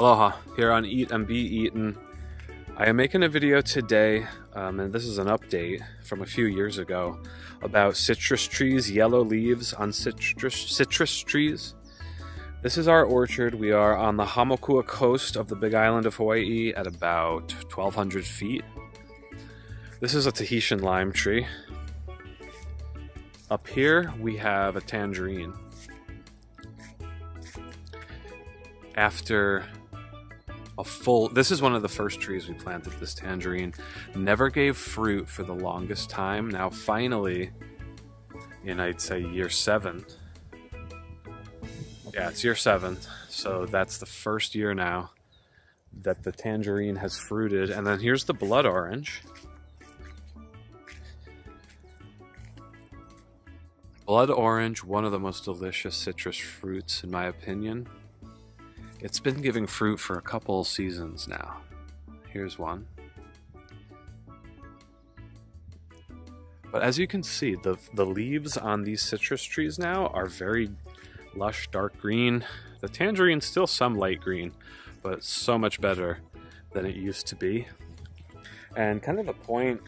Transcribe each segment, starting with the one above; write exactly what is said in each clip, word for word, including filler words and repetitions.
Aloha, here on Eat and Be Eaten. I am making a video today, um, and this is an update from a few years ago, about citrus trees, yellow leaves on citrus, citrus trees. This is our orchard. We are on the Hamakua coast of the Big Island of Hawaii at about twelve hundred feet. This is a Tahitian lime tree. Up here we have a tangerine. After a full, this is one of the first trees we planted, this tangerine. Never gave fruit for the longest time. Now finally, in I'd say year seven. Yeah, it's year seven. So that's the first year now that the tangerine has fruited. And then here's the blood orange. Blood orange, one of the most delicious citrus fruits in my opinion. It's been giving fruit for a couple seasons now. Here's one. But as you can see, the, the leaves on these citrus trees now are very lush, dark green. The tangerine's still some light green, but it's so much better than it used to be. And kind of the point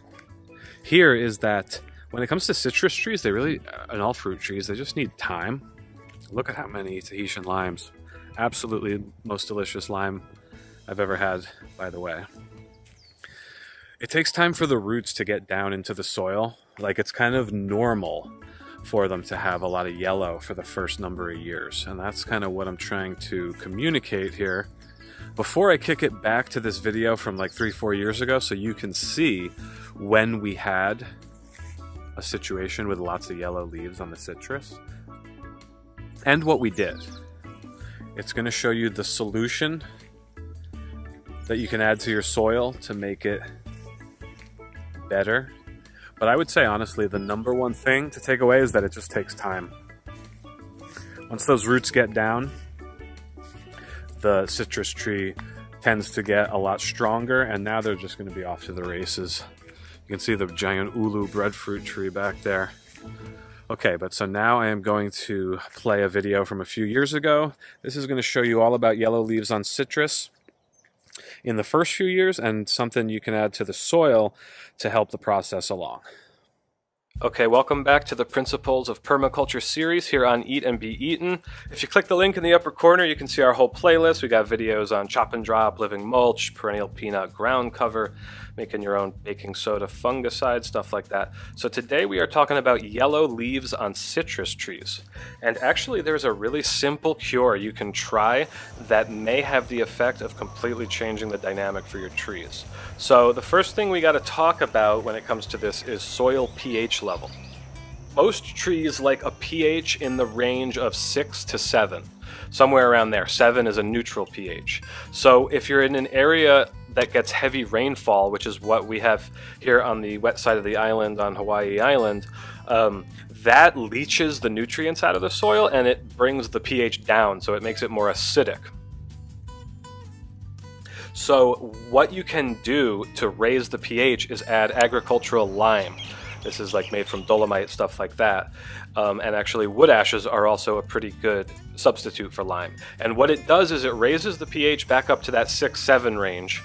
here is that when it comes to citrus trees, they really, and all fruit trees, they just need time. Look at how many Tahitian limes. Absolutely most delicious lime I've ever had, by the way. It takes time for the roots to get down into the soil. Like, it's kind of normal for them to have a lot of yellow for the first number of years. And that's kind of what I'm trying to communicate here. Before I kick it back to this video from like three, four years ago, so you can see when we had a situation with lots of yellow leaves on the citrus and what we did. It's going to show you the solution that you can add to your soil to make it better. But I would say, honestly, the number one thing to take away is that it just takes time. Once those roots get down, the citrus tree tends to get a lot stronger, and now they're just going to be off to the races. You can see the giant ulu breadfruit tree back there. Okay, but so now I am going to play a video from a few years ago. This is going to show you all about yellow leaves on citrus in the first few years and something you can add to the soil to help the process along. Okay, welcome back to the Principles of Permaculture series here on Eat and Be Eaten. If you click the link in the upper corner, you can see our whole playlist. We got videos on chop and drop, living mulch, perennial peanut ground cover, making your own baking soda, fungicide, stuff like that. So today we are talking about yellow leaves on citrus trees. And actually there's a really simple cure you can try that may have the effect of completely changing the dynamic for your trees. So the first thing we got to talk about when it comes to this is soil pH level. Level. Most trees like a pH in the range of six to seven, somewhere around there. seven is a neutral pH. So if you're in an area that gets heavy rainfall, which is what we have here on the wet side of the island on Hawaii Island, um, that leaches the nutrients out of the soil and it brings the pH down, so it makes it more acidic. So what you can do to raise the pH is add agricultural lime. This is like made from dolomite, stuff like that. Um, and actually wood ashes are also a pretty good substitute for lime. And what it does is it raises the pH back up to that six seven range.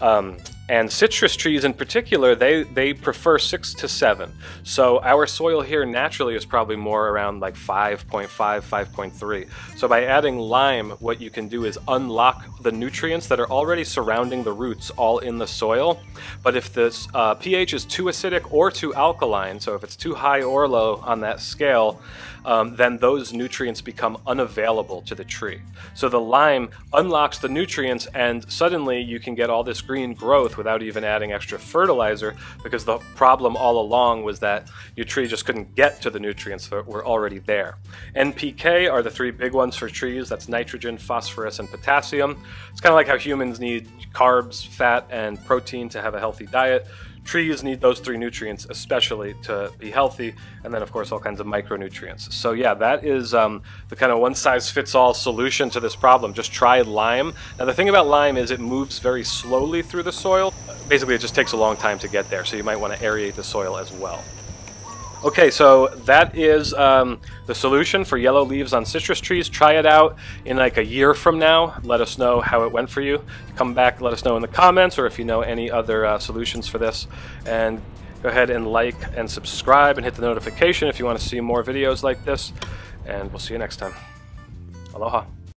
Um, and citrus trees in particular, they, they prefer six to seven. So our soil here naturally is probably more around like five point five, five point three. So by adding lime, what you can do is unlock the nutrients that are already surrounding the roots all in the soil. But if this uh, pH is too acidic or too alkaline, so if it's too high or low on that scale, Um, then those nutrients become unavailable to the tree. So the lime unlocks the nutrients and suddenly you can get all this green growth without even adding extra fertilizer, because the problem all along was that your tree just couldn't get to the nutrients that were already there. N P K are the three big ones for trees. That's nitrogen, phosphorus, and potassium. It's kind of like how humans need carbs, fat, and protein to have a healthy diet. Trees need those three nutrients especially to be healthy, and then of course all kinds of micronutrients. So yeah, that is um, the kind of one-size-fits-all solution to this problem. Just try lime. Now the thing about lime is it moves very slowly through the soil. Basically it just takes a long time to get there, so you might want to aerate the soil as well. Okay, so that is um, the solution for yellow leaves on citrus trees. Try it out in like a year from now. Let us know how it went for you. Come back, let us know in the comments, or if you know any other uh, solutions for this. And go ahead and like and subscribe and hit the notification if you want to see more videos like this. And we'll see you next time. Aloha.